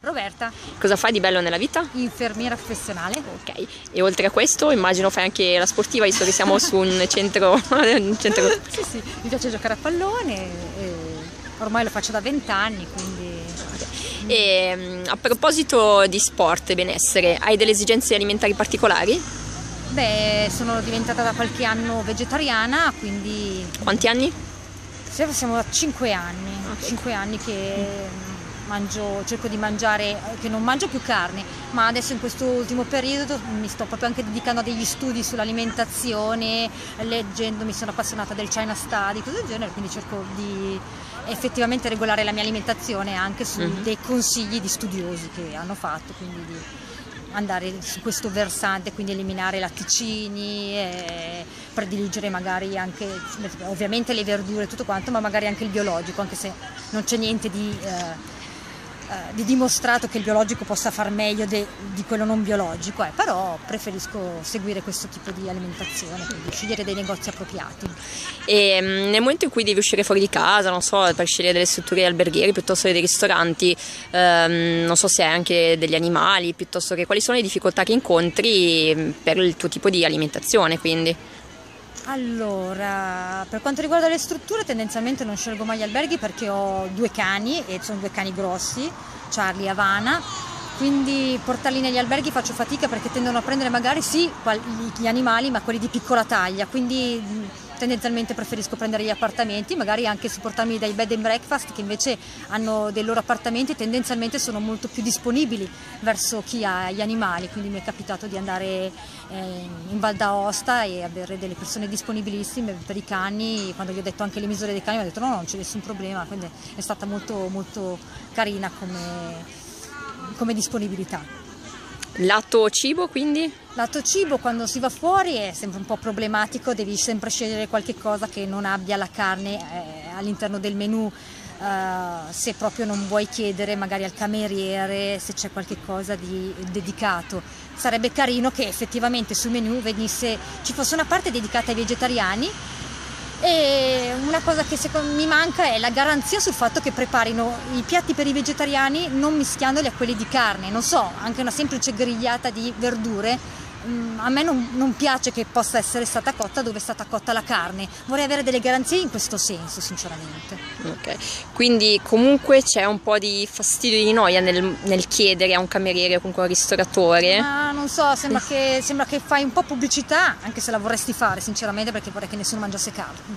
Roberta. Cosa fai di bello nella vita? Infermiera professionale. Ok, e oltre a questo immagino fai anche la sportiva, visto che siamo su un centro... Sì, mi piace giocare a pallone, e ormai lo faccio da 20 anni, quindi... Okay. E a proposito di sport e benessere, hai delle esigenze alimentari particolari? Beh, sono diventata da qualche anno vegetariana, quindi... Quanti anni? Sì, siamo da 5 anni, okay. 5 anni che... cerco di mangiare, che non mangio più carne, ma adesso in questo ultimo periodo mi sto proprio anche dedicando a degli studi sull'alimentazione, leggendo, mi sono appassionata del China Study, cose del genere, quindi cerco di effettivamente regolare la mia alimentazione anche su dei consigli di studiosi che hanno fatto, quindi di andare su questo versante, quindi eliminare latticini, prediligere magari anche ovviamente le verdure e tutto quanto, ma magari anche il biologico, anche se non c'è niente di... dimostrato che il biologico possa far meglio di quello non biologico, però preferisco seguire questo tipo di alimentazione, quindi scegliere dei negozi appropriati. E nel momento in cui devi uscire fuori di casa, non so, per scegliere delle strutture alberghiere piuttosto che dei ristoranti, non so se hai anche degli animali, piuttosto che quali sono le difficoltà che incontri per il tuo tipo di alimentazione, quindi? Allora, per quanto riguarda le strutture, tendenzialmente non scelgo mai gli alberghi perché ho 2 cani e sono 2 cani grossi, Charlie e Havana, quindi portarli negli alberghi faccio fatica perché tendono a prendere magari sì gli animali, ma quelli di piccola taglia, quindi tendenzialmente preferisco prendere gli appartamenti, magari anche supportarmi dai bed and breakfast che invece hanno dei loro appartamenti e tendenzialmente sono molto più disponibili verso chi ha gli animali, quindi mi è capitato di andare in Val d'Aosta e avere delle persone disponibilissime per i cani, quando gli ho detto anche le misure dei cani mi hanno detto no, non c'è nessun problema, quindi è stata molto, molto carina come disponibilità. Lato cibo quindi? Lato cibo, quando si va fuori è sempre un po' problematico, devi sempre scegliere qualche cosa che non abbia la carne all'interno del menù, se proprio non vuoi chiedere magari al cameriere se c'è qualche cosa di dedicato. Sarebbe carino che effettivamente sul menù ci fosse una parte dedicata ai vegetariani, e una cosa che secondo me manca è la garanzia sul fatto che preparino i piatti per i vegetariani non mischiandoli a quelli di carne, non so, anche una semplice grigliata di verdure a me non piace che possa essere stata cotta dove è stata cotta la carne, vorrei avere delle garanzie in questo senso sinceramente. Ok, quindi comunque c'è un po' di fastidio, di noia nel chiedere a un cameriere o comunque a un ristoratore, ma non so, sembra che fai un po' pubblicità, anche se la vorresti fare sinceramente perché vorrei che nessuno mangiasse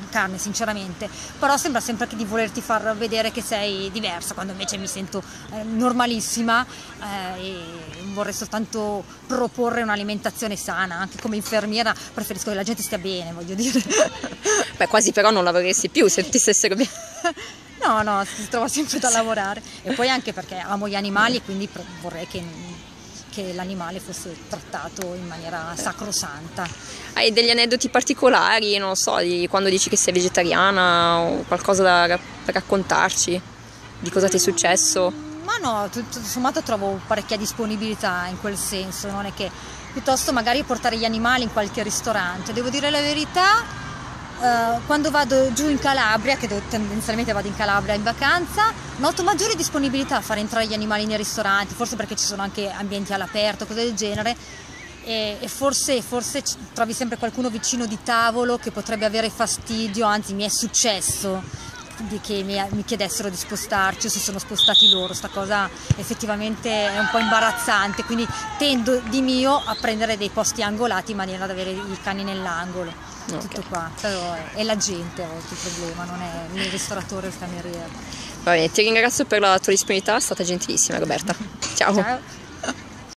carne sinceramente, però sembra sempre che di volerti far vedere che sei diversa, quando invece mi sento normalissima e vorrei soltanto proporre un'alimentazione sana, anche come infermiera preferisco che la gente stia bene, voglio dire. Beh, quasi però non lavoreresti più se ti stessero bene. No, si trova sempre da lavorare. E poi anche perché amo gli animali e quindi vorrei che l'animale fosse trattato in maniera sacrosanta. Hai degli aneddoti particolari, non so, di quando dici che sei vegetariana o qualcosa da raccontarci? Di cosa ti è successo? Ma no, tutto sommato trovo parecchia disponibilità in quel senso, non è che piuttosto magari portare gli animali in qualche ristorante, devo dire la verità, quando vado giù in Calabria, che tendenzialmente vado in Calabria in vacanza, noto maggiore disponibilità a far entrare gli animali nei ristoranti, forse perché ci sono anche ambienti all'aperto, cose del genere, e forse trovi sempre qualcuno vicino di tavolo che potrebbe avere fastidio, anzi mi è successo che mi chiedessero di spostarci o se sono spostati loro, sta cosa effettivamente è un po' imbarazzante, quindi tendo di mio a prendere dei posti angolati in maniera da avere i cani nell'angolo, okay. Tutto qua, però è la gente a volte il problema, non è il ristoratore o il cameriere. Va bene, ti ringrazio per la tua disponibilità, è stata gentilissima Roberta, ciao! Ciao.